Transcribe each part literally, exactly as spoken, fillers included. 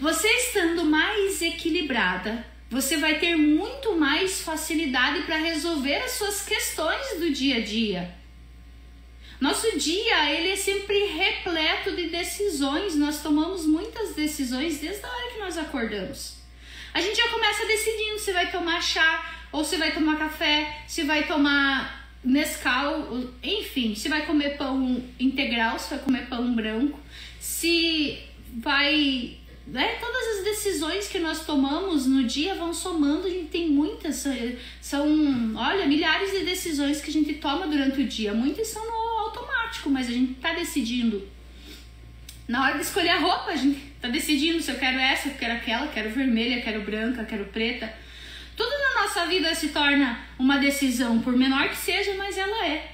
Você estando mais equilibrada, você vai ter muito mais facilidade para resolver as suas questões do dia a dia. Nosso dia, ele é sempre repleto de decisões. Nós tomamos muitas decisões desde a hora que nós acordamos. A gente já começa decidindo se vai tomar chá, ou se vai tomar café, se vai tomar Nescau, enfim, se vai comer pão integral, se vai comer pão branco, se vai... Né? Todas as decisões que nós tomamos no dia vão somando, a gente tem muitas, são, olha, milhares de decisões que a gente toma durante o dia, muitas são no automático, mas a gente tá decidindo. Na hora de escolher a roupa, a gente tá decidindo se eu quero essa, eu quero aquela, quero vermelha, quero branca, quero preta. Tudo na nossa vida se torna uma decisão, por menor que seja, mas ela é.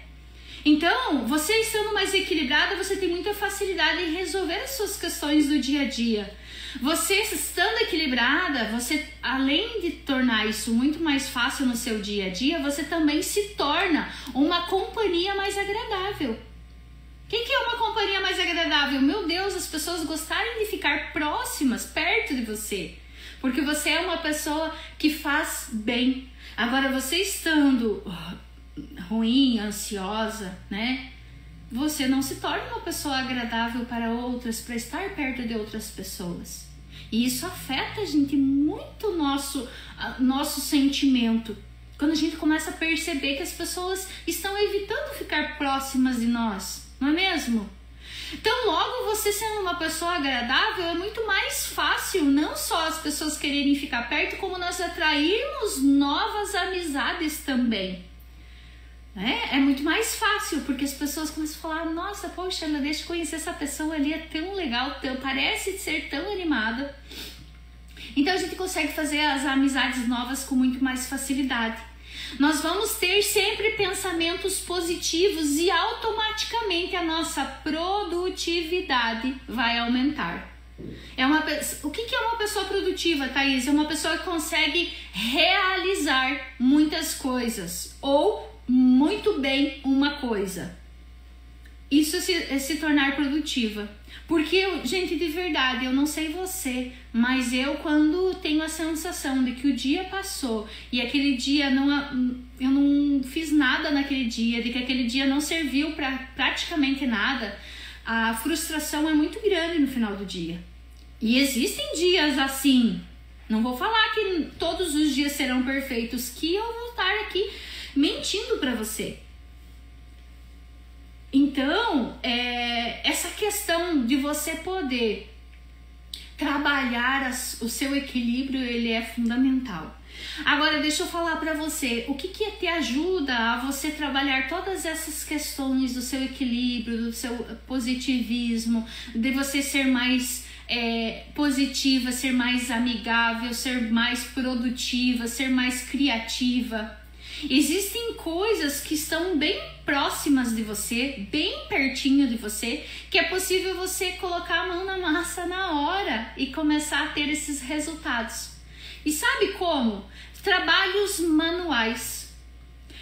Então, você estando mais equilibrada, você tem muita facilidade em resolver as suas questões do dia a dia. Você estando equilibrada, você, além de tornar isso muito mais fácil no seu dia a dia, você também se torna uma companhia mais agradável. O que, que é uma companhia mais agradável? Meu Deus, as pessoas gostarem de ficar próximas, perto de você. Porque você é uma pessoa que faz bem. Agora, você estando ruim, ansiosa, né? Você não se torna uma pessoa agradável para outras, para estar perto de outras pessoas. E isso afeta, gente, muito o nosso, nosso sentimento. Quando a gente começa a perceber que as pessoas estão evitando ficar próximas de nós. Não é mesmo? Então, logo, você sendo uma pessoa agradável, é muito mais fácil não só as pessoas quererem ficar perto, como nós atrairmos novas amizades também. Né? É muito mais fácil, porque as pessoas começam a falar, nossa, poxa, deixa eu conhecer essa pessoa ali, é tão legal, tão, parece ser tão animada. Então, a gente consegue fazer as amizades novas com muito mais facilidade. Nós vamos ter sempre pensamentos positivos e automaticamente a nossa produtividade vai aumentar. É uma, o que é uma pessoa produtiva, Thaís? É uma pessoa que consegue realizar muitas coisas ou muito bem uma coisa. Isso é se tornar produtiva. Porque, eu, gente, de verdade, eu não sei você, mas eu quando tenho a sensação de que o dia passou e aquele dia não, eu não fiz nada naquele dia, de que aquele dia não serviu para praticamente nada, a frustração é muito grande no final do dia. E existem dias assim, não vou falar que todos os dias serão perfeitos, que eu vou estar aqui mentindo para você. Então, é, essa questão de você poder trabalhar as, o seu equilíbrio, ele é fundamental. Agora, deixa eu falar para você, o que que te ajuda a você trabalhar todas essas questões do seu equilíbrio, do seu positivismo, de você ser mais é, positiva, ser mais amigável, ser mais produtiva, ser mais criativa? Existem coisas que estão bem próximas de você, bem pertinho de você, que é possível você colocar a mão na massa na hora e começar a ter esses resultados. E sabe como? Trabalhos manuais.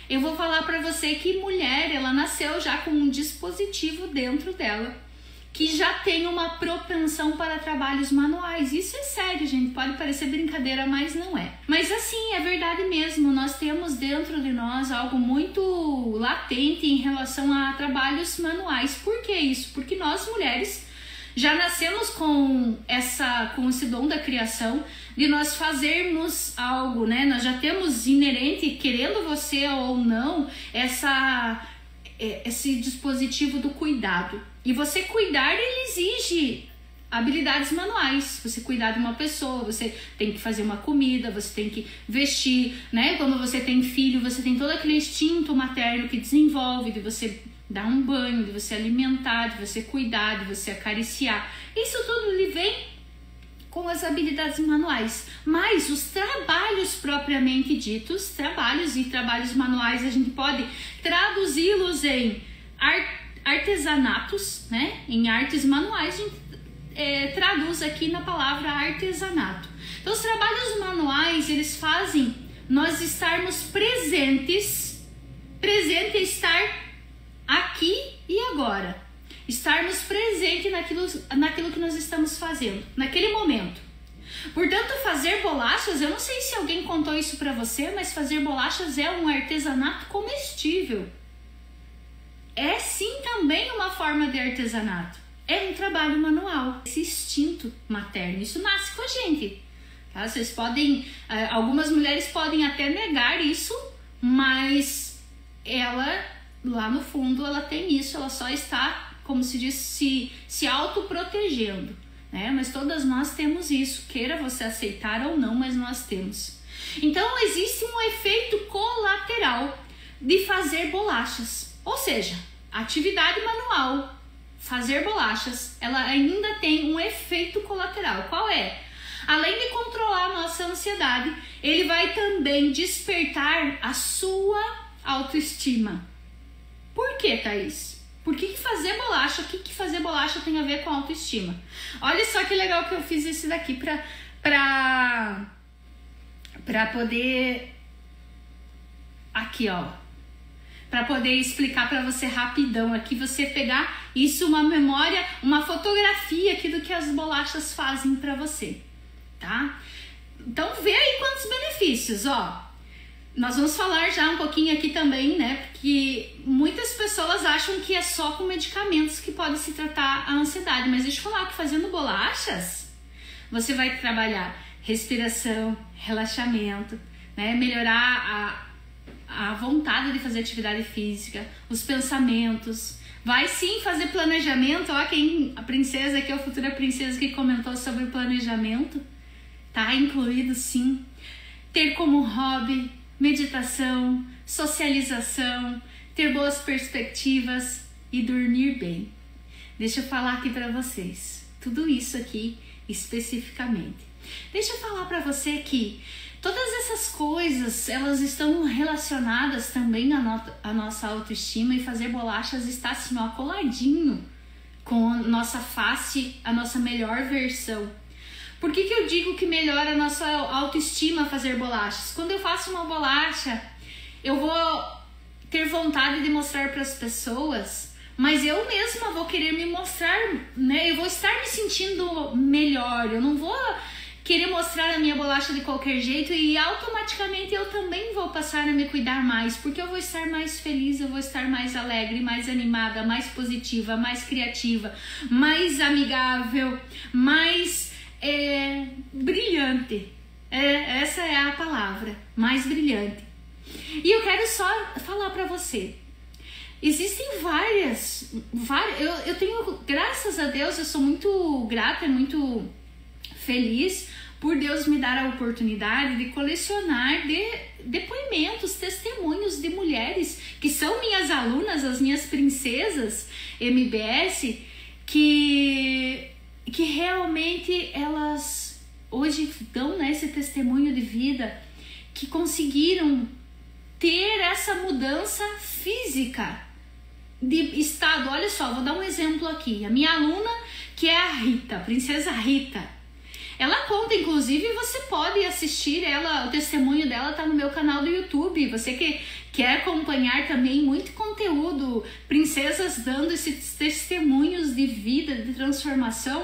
Eu vou falar para você que mulher, ela nasceu já com um dispositivo dentro dela, que já tem uma propensão para trabalhos manuais. Isso é sério, gente, pode parecer brincadeira, mas não é. Mas assim, é verdade mesmo, nós temos dentro de nós algo muito latente em relação a trabalhos manuais. Por que isso? Porque nós mulheres já nascemos com, essa, com esse dom da criação, de nós fazermos algo, né? Nós já temos inerente, querendo você ou não, essa, esse dispositivo do cuidado. E você cuidar, ele exige habilidades manuais. Você cuidar de uma pessoa, você tem que fazer uma comida, você tem que vestir, né? Quando você tem filho, você tem todo aquele instinto materno que desenvolve de você dar um banho, de você alimentar, de você cuidar, de você acariciar. Isso tudo ele vem com as habilidades manuais, mas os trabalhos propriamente ditos, trabalhos e trabalhos manuais, a gente pode traduzi-los em arte, artesanatos, né? Em artes manuais, a gente é, traduz aqui na palavra artesanato. Então, os trabalhos manuais, eles fazem nós estarmos presentes, presente é estar aqui e agora, estarmos presente naquilo, naquilo que nós estamos fazendo, naquele momento. Portanto, fazer bolachas, eu não sei se alguém contou isso para você, mas fazer bolachas é um artesanato comestível. É sim também uma forma de artesanato. É um trabalho manual. Esse instinto materno, isso nasce com a gente. Tá? Vocês podem, algumas mulheres podem até negar isso, mas ela, lá no fundo, ela tem isso, ela só está, como se diz, se, se autoprotegendo. Né? Mas todas nós temos isso, queira você aceitar ou não, mas nós temos. Então existe um efeito colateral de fazer bolachas, ou seja, atividade manual, fazer bolachas, ela ainda tem um efeito colateral. Qual é? Além de controlar a nossa ansiedade, ele vai também despertar a sua autoestima. Por que, Thaís? Por que fazer bolacha? O que, que fazer bolacha tem a ver com autoestima? Olha só que legal que eu fiz esse daqui pra, pra, pra poder... Aqui, ó. Pra poder explicar pra você rapidão. Aqui você pegar isso, uma memória, uma fotografia aqui do que as bolachas fazem pra você, tá? Então vê aí quantos benefícios, ó. Nós vamos falar já um pouquinho aqui também, né? Porque muitas pessoas acham que é só com medicamentos que pode se tratar a ansiedade. Mas deixa eu falar que fazendo bolachas, você vai trabalhar respiração, relaxamento, né? Melhorar a, a vontade de fazer atividade física, os pensamentos. Vai sim fazer planejamento. Ó, quem, a princesa aqui, a futura princesa que comentou sobre planejamento, tá incluído sim. Ter como hobby... meditação, socialização, ter boas perspectivas e dormir bem. Deixa eu falar aqui para vocês, tudo isso aqui especificamente. Deixa eu falar para você que todas essas coisas, elas estão relacionadas também à, no à nossa autoestima, e fazer bolachas está assim, ó, coladinho com a nossa face, a nossa melhor versão. Por que que eu digo que melhora a nossa autoestima fazer bolachas? Quando eu faço uma bolacha, eu vou ter vontade de mostrar para as pessoas, mas eu mesma vou querer me mostrar, né? Eu vou estar me sentindo melhor, eu não vou querer mostrar a minha bolacha de qualquer jeito, e automaticamente eu também vou passar a me cuidar mais, porque eu vou estar mais feliz, eu vou estar mais alegre, mais animada, mais positiva, mais criativa, mais amigável, mais... é brilhante, é, essa é a palavra, mais brilhante. E eu quero só falar para você, existem várias, várias eu, eu tenho, graças a Deus, eu sou muito grata, muito feliz por Deus me dar a oportunidade de colecionar de, depoimentos, testemunhos de mulheres que são minhas alunas, as minhas princesas M B S, que... que realmente elas hoje dão, né, esse testemunho de vida, que conseguiram ter essa mudança física de estado. Olha só, vou dar um exemplo aqui. A minha aluna, que é a Rita, a princesa Rita, ela conta, inclusive, você pode assistir ela, o testemunho dela tá no meu canal do YouTube. Você que quer acompanhar também muito conteúdo, princesas dando esses testemunhos de vida, de transformação,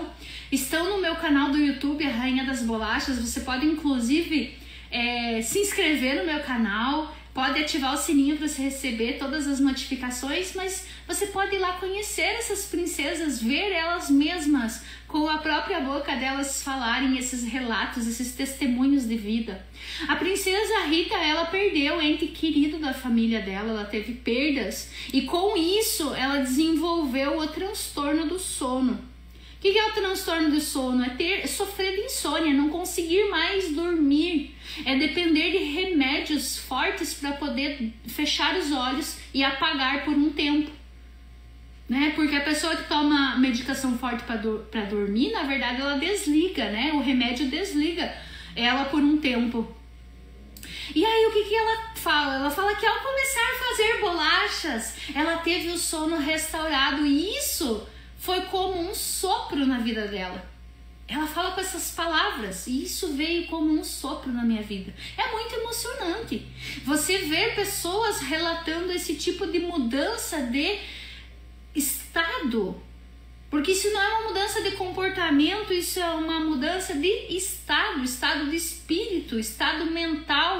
estão no meu canal do YouTube, a Rainha das Bolachas. Você pode, inclusive, é, se inscrever no meu canal, pode ativar o sininho para você receber todas as notificações, mas você pode ir lá conhecer essas princesas, ver elas mesmas, com a própria boca delas falarem esses relatos, esses testemunhos de vida. A princesa Rita, ela perdeu o ente querido da família dela, ela teve perdas, e com isso ela desenvolveu o transtorno do sono. O que é o transtorno do sono? É ter, é sofrer de insônia, não conseguir mais dormir. É depender de remédios fortes para poder fechar os olhos e apagar por um tempo, né? Porque a pessoa que toma medicação forte para do, para dormir, na verdade, ela desliga, né? O remédio desliga ela por um tempo. E aí, o que que ela fala? Ela fala que ao começar a fazer bolachas, ela teve o sono restaurado, e isso foi como um sopro na vida dela. Ela fala com essas palavras, e isso veio como um sopro na minha vida. É muito emocionante você ver pessoas relatando esse tipo de mudança de estado. Porque isso não é uma mudança de comportamento, isso é uma mudança de estado, estado de espírito, estado mental,